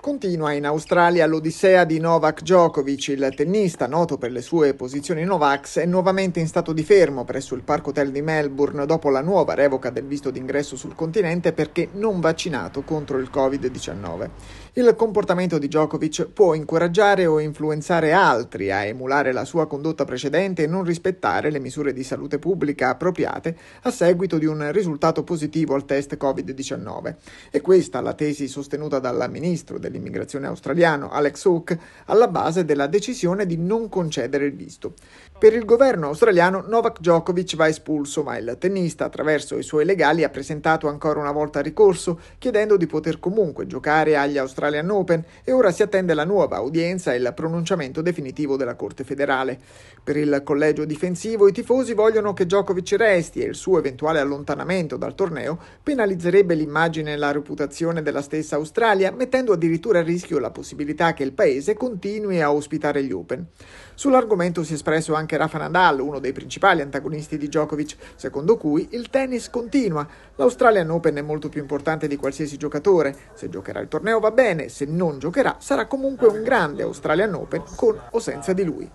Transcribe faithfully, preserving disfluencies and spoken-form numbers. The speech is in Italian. Continua in Australia l'odissea di Novak Djokovic, il tennista noto per le sue posizioni Novax, è nuovamente in stato di fermo presso il Park Hotel di Melbourne dopo la nuova revoca del visto d'ingresso sul continente perché non vaccinato contro il Covid diciannove. Il comportamento di Djokovic può incoraggiare o influenzare altri a emulare la sua condotta precedente e non rispettare le misure di salute pubblica appropriate a seguito di un risultato positivo al test Covid diciannove. È questa la tesi sostenuta dal ministro dell'immigrazione australiano Alex Hawke alla base della decisione di non concedere il visto. Per il governo australiano Novak Djokovic va espulso, ma il tennista attraverso i suoi legali ha presentato ancora una volta ricorso chiedendo di poter comunque giocare agli Australian Open e ora si attende la nuova udienza e il pronunciamento definitivo della Corte federale. Per il collegio difensivo i tifosi vogliono che Djokovic resti e il suo eventuale allontanamento dal torneo penalizzerebbe l'immagine e la reputazione della stessa Australia, mettendo addirittura a rischio la possibilità che il paese continui a ospitare gli Open. Sull'argomento si è espresso anche Rafa Nadal, uno dei principali antagonisti di Djokovic, secondo cui il tennis continua. L'Australian Open è molto più importante di qualsiasi giocatore. Se giocherà il torneo va bene, se non giocherà sarà comunque un grande Australian Open con o senza di lui.